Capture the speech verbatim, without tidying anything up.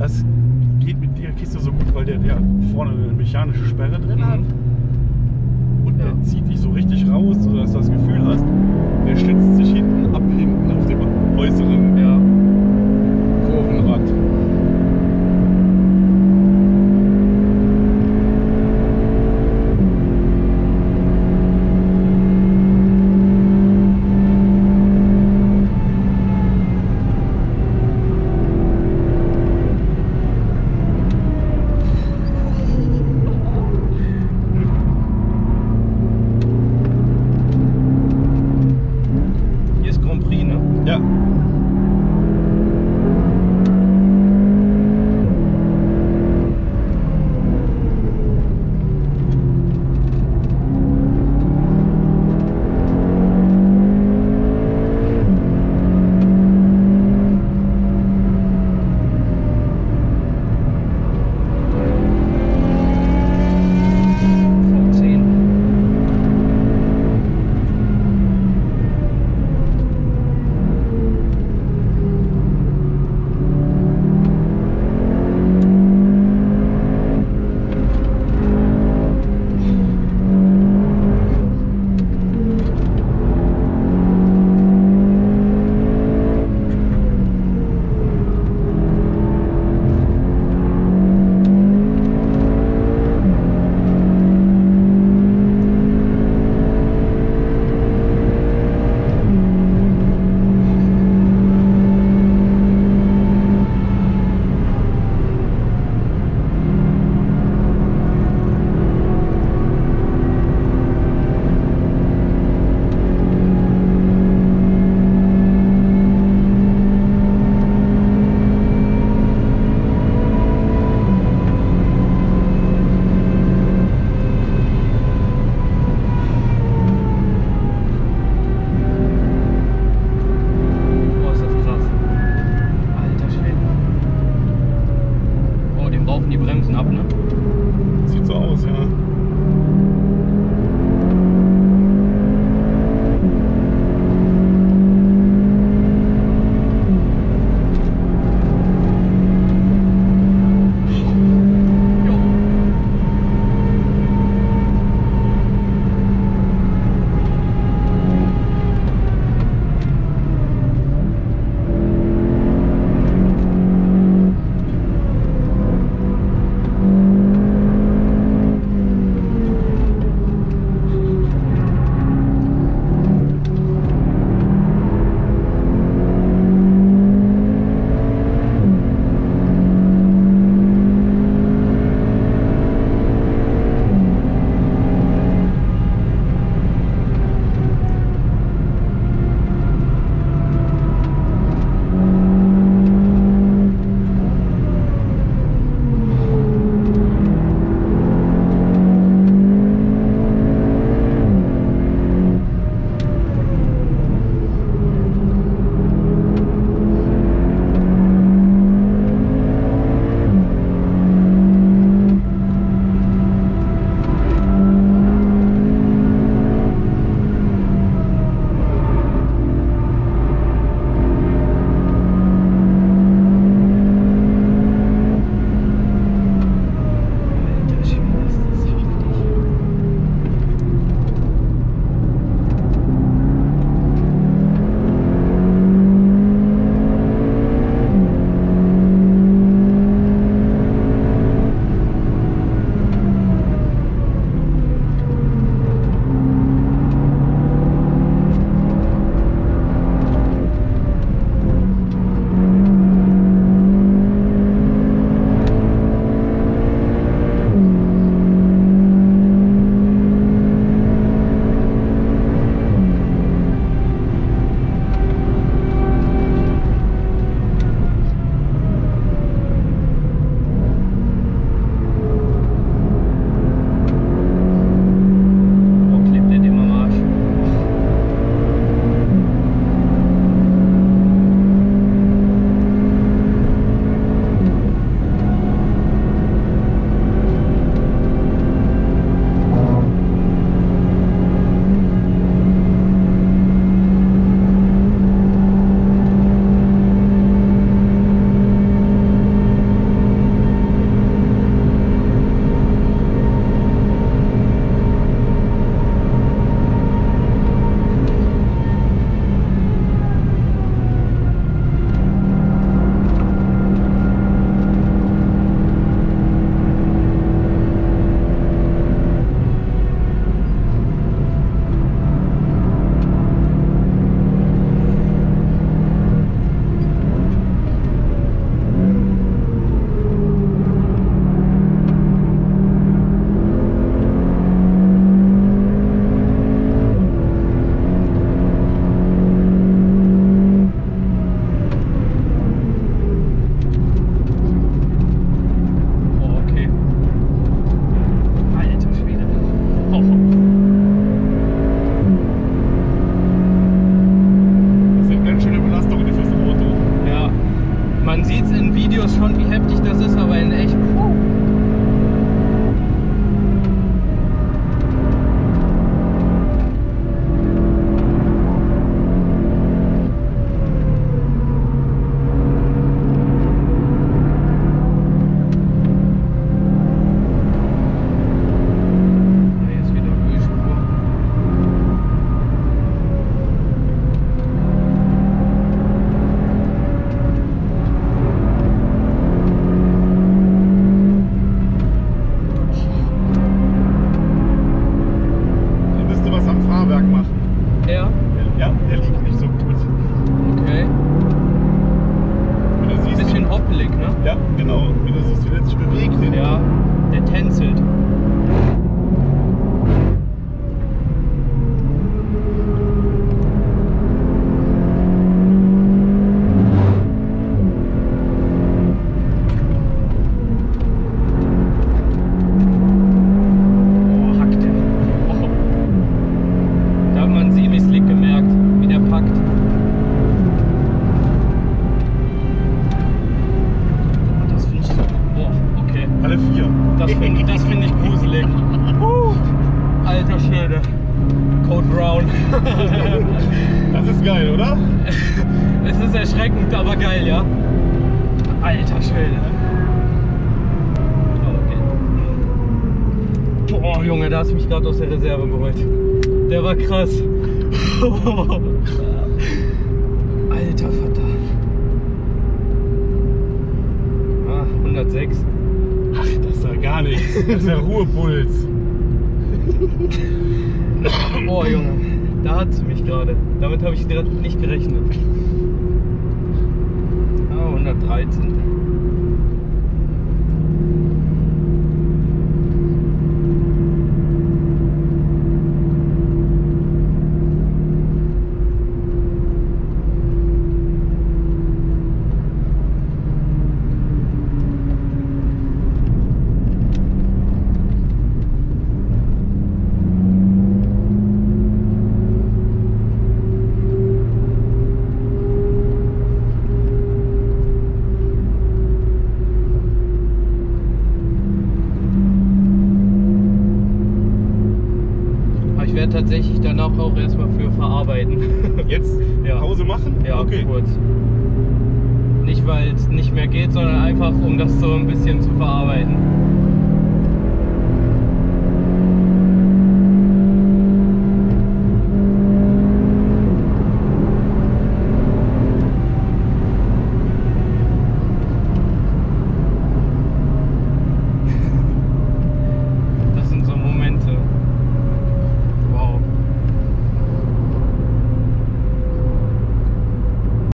Das geht mit der Kiste so gut, weil der, der vorne eine mechanische Sperre drin hat. Und ja, der zieht dich so richtig raus, sodass du das Gefühl hast, der stützt sich hinten ab hinten auf dem äußeren ja, Kurvenrad. Ja. ne? Ja, genau. Wenn du siehst, wie der sich bewegt. Ja, der tänzelt. Das finde das find ich gruselig. Uh, alter Schwede. Code Brown. Das ist geil, oder? Es ist erschreckend, aber geil, ja? Alter Schwede. Okay. Boah, Junge, da hast du mich gerade aus der Reserve geholt. Der war krass. Alter Vater. Ah, hundertsechs. Ach, das ist ja gar nichts. Das ist ja Ruhepuls. Boah, Junge, da hat sie mich gerade. Damit habe ich nicht gerechnet. Ah, hundertdreizehn. Ich werde tatsächlich danach auch erstmal für verarbeiten. Jetzt? Ja. Pause machen? Ja, okay. Kurz. Nicht, weil es nicht mehr geht, sondern einfach, um das so ein bisschen zu verarbeiten.